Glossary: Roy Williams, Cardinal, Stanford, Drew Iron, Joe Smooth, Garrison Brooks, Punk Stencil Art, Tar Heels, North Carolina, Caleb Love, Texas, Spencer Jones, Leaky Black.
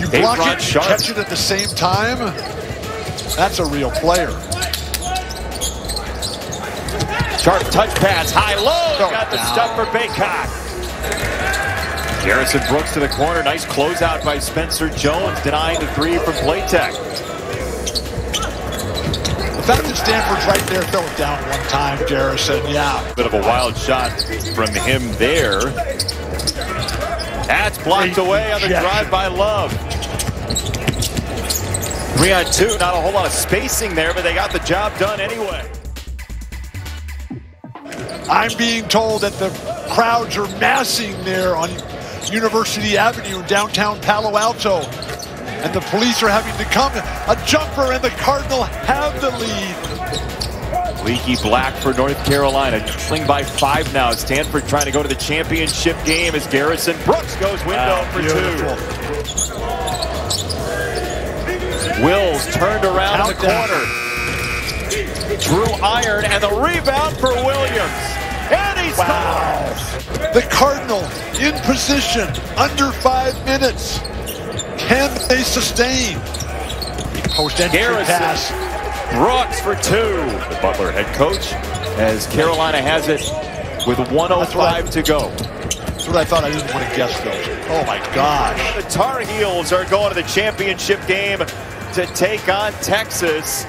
You block it, catch it at the same time. That's a real player. Sharp touch pass, high-low. Got the stuff for Baycock. Garrison Brooks to the corner. Nice closeout by Spencer Jones, denying the three from Playtech. The fact that Stanford's right there fell down one time, Garrison, yeah. Bit of a wild shot from him there. That's blocked away on the drive by Love. 3-on-2, not a whole lot of spacing there, but they got the job done anyway. I'm being told that the crowds are massing there on University Avenue, downtown Palo Alto. And the police are having to come. A jumper, and the Cardinal have the lead. Leaky Black for North Carolina, trailing by 5 now. Stanford trying to go to the championship game as Garrison Brooks goes window for two. Wills turned around the corner. Drew Iron, and the rebound for Williams. And he scores! The Cardinal in position, under 5 minutes. Can they sustain? Post-entry pass. Brooks for two. The Butler head coach, as Carolina has it with 1:05 to go. That's what I thought. I didn't want to guess, though. Oh, my gosh. The Tar Heels are going to the championship game to take on Texas.